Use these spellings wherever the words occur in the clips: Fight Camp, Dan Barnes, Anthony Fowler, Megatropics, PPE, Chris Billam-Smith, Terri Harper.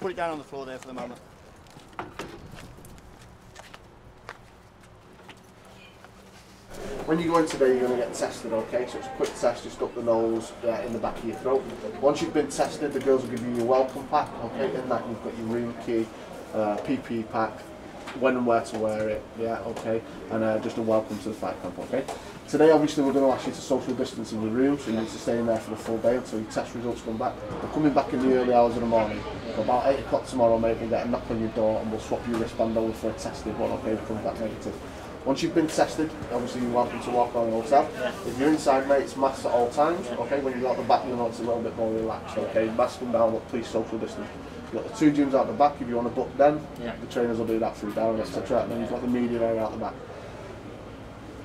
Just put it down on the floor there for the moment. When you go in today, you're going to get tested, okay? So it's a quick test, just up the nose, in the back of your throat. Once you've been tested, the girls will give you your welcome pack, okay? In that, you've got your room key, PPE pack, when and where to wear it, yeah, okay? And just a welcome to the fight camp, okay? Today, obviously, we're going to ask you to social distance in your room, so you need to stay in there for the full day until your test results come back. We're coming back in the early hours of the morning. So about 8 o'clock tomorrow, mate, we'll get a knock on your door and we'll swap your wristband over for a tested one, okay? It comes back negative. Once you've been tested, obviously you're welcome to walk around the hotel. If you're inside, mate, it's masked at all times, okay? When you're out the back, you'll notice a little bit more relaxed, okay? Mask them down, but please social distance. You've got the two gyms out the back, if you want to book them, the trainers will do that through down, etc. And then you've got the media area out the back.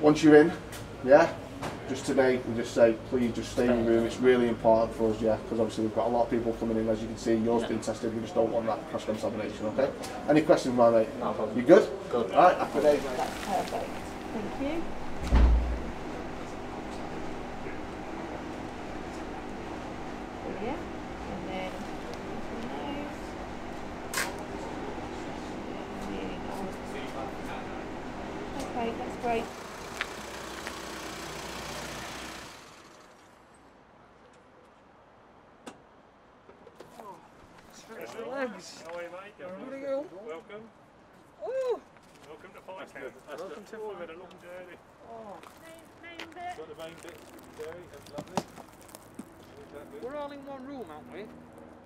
Once you're in, yeah, just today, we just say, please just stay in your room. It's really important for us, yeah, because obviously we've got a lot of people coming in, as you can see. Yours been tested, we just don't want that cross-contamination, okay? Any questions, my mate? No problem. You good? Good. All right, happy days, mate. That's perfect. Thank you. Yeah, and then okay, that's great. Legs. How are you, mate? Welcome. Ooh. Welcome to Fight Camp. Welcome to all of it, long journey. Oh. Main bit. Got the main bit. Dairy, that's lovely. We're all in one room, aren't we?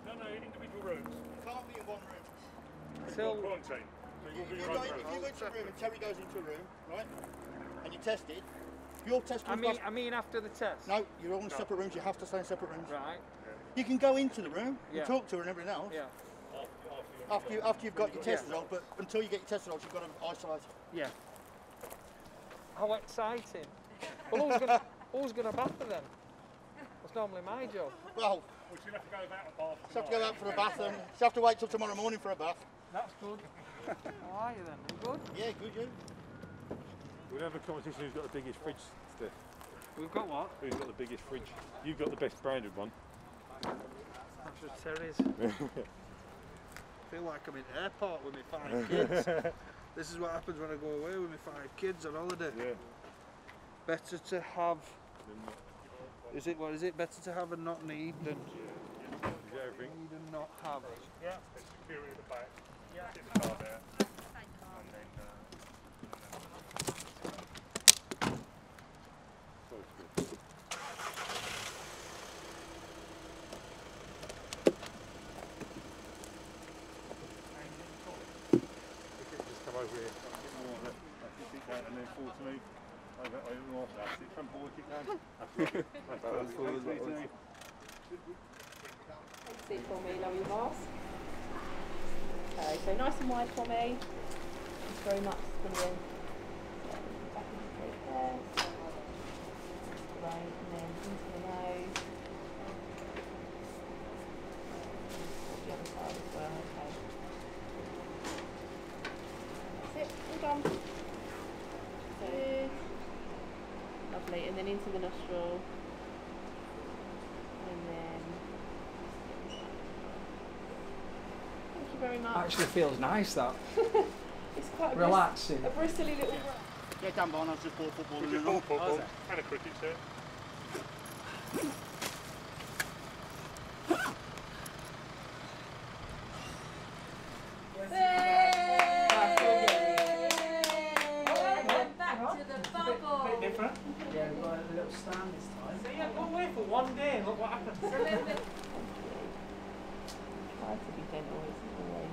No, no, individual rooms. You can't be in one room. So quarantine. If you go into a room and Terry goes into a room, right, and you test it, your test comes back. I mean after the test? No, you're all in separate rooms, you have to stay in separate rooms. Right. You can go into the room and talk to her and everything else. Yeah. After you've got your test result, but until you get your test results, you've got to isolate. Yeah. How exciting! Well, who's gonna bath them? That's normally my job. Well, she'll have to go out for a bath. She'll have to go out for a bath, and she'll have to wait till tomorrow morning for a bath. That's good. How are you then? Good. Yeah, good. You. We'll have a competition. Who's got the biggest fridge? Today. We've got what? Who's got the biggest fridge? You've got the best branded one. That's just Terry's. I feel like I'm in the airport with my 5 kids. This is what happens when I go away with my 5 kids on holiday. Yeah. Better to have... Is it, what is it? Better to have and not need than... Need and not have. Yeah. There's security at the back. Yeah. Get the car there. Seat for me, lower your mask. Okay, so nice and wide for me. Thanks very much for coming in. Back into the feet there. Right, and then into the nose. The other side as well, okay. That's it, all done. Good. Lovely, and then into the nostril. Very much. Actually feels nice that. It's quite relaxing. A bristly little. Yeah, Dan Barnes, I was just bought football in the north. And a cricket set. Back to the bubble. A bit different. Yeah, we've got a little stand this time. So yeah, go away for one day and look what happens. To be dental, always.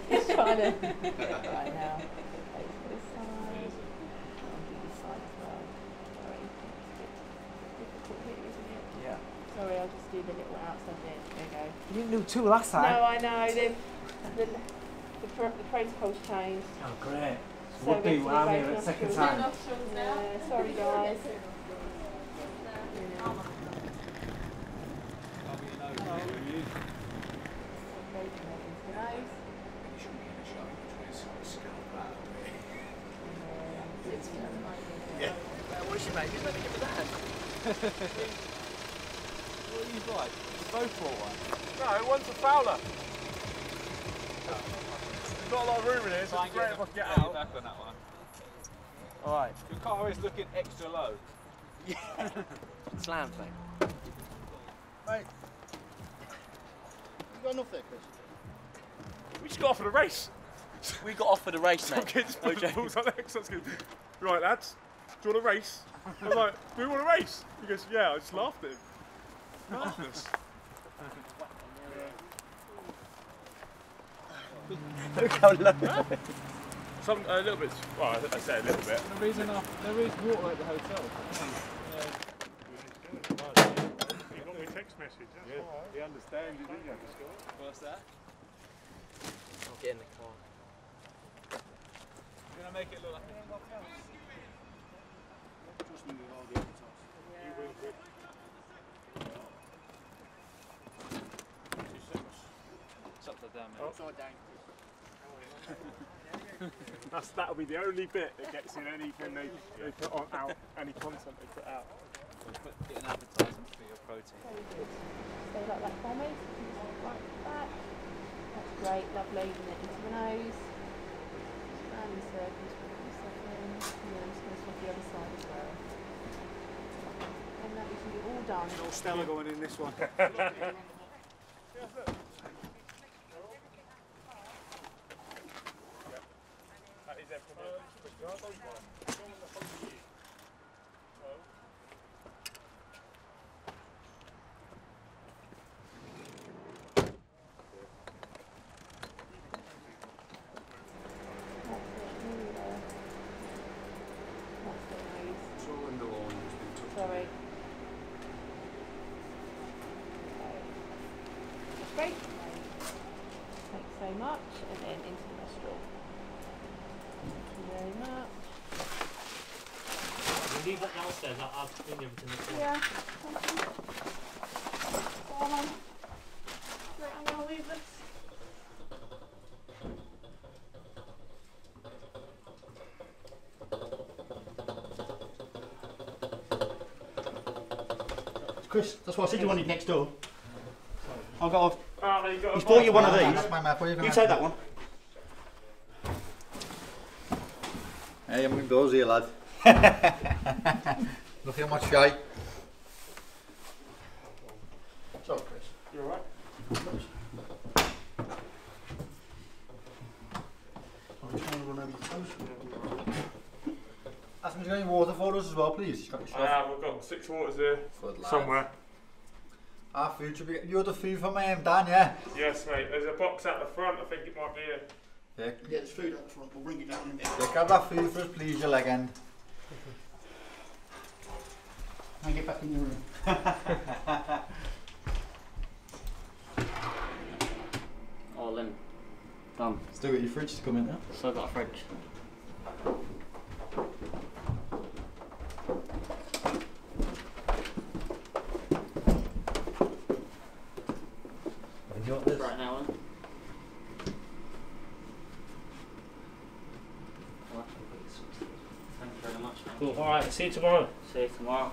He's trying to get it right now. Goes to this side. I'll do this side as well. Sorry, it's a bit difficult here, isn't it? Yeah. Sorry, I'll just do the little outside bit. There you go. You didn't do 2 last time. No, I know. The protocol's changed. Oh, great. So we'll do I'm here at second time. Yeah, sorry, guys. Yeah, I wish you mate, you better give me that. he's right. They both brought one. No, one's a Fowler. There's not a lot of room in here, so it's great if I can get out. Back on that one. Alright. Your car is looking extra low. Yeah. Slammed, mate. Mate. You got enough there, Chris? We just got off for the race. We got off for the race, mate. Right, lads. Do you want a race? I was like, do we want a race? He goes, yeah. I just laughed at him. Madness. Look how low. Some a little bit. Well, I say a little bit. There is enough. There is water at the hotel. You got me a text message. That's yeah. All right. He understands you, didn't you? What's that? I'll get in the car. You're gonna make it look like anyone else. Trust me, with all the other tops. You will quick. It's upside down, mate. Upside down. That'll be the only bit that gets in anything they put on out, any content they put out. Get an advertisement for your protein. Very good. So like that for me. Right back. That's great, lovely. And then into the nose. And the circles for a second. And then I'm just going to swap the other side as well. And that we can be all done. All Stella going in this one. Great. Thanks so much. And then into the nostril. Thank you very much. We'll leave that downstairs. I'll clean everything up. Yeah. Thank you. I'm going to leave this. Chris, that's why I said you wanted next door. I've got a... He's bought you one of these. You take that one. Hey, I'm in those here, lad. Look how much shite. So, Chris, you alright? I'm trying to run over your toes. Ask him to get any water for us as well, please. He's got your stuff. We've got 6 waters here. Somewhere. Our food should be getting the other food for me and Dan, yeah? Yes, mate. There's a box out the front. I think it might be here. Yeah, yeah, there's food out the front. We'll bring it down in there. Yeah, grab that food for us, please, you legend. And get back in the room. All in. Done. Still got your fridge to come in now. Still got a fridge. Right now, Alan. Thank you very much, mate. Cool, alright, see you tomorrow. See you tomorrow.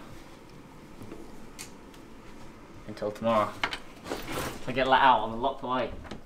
Until tomorrow. I get let out on the locked away.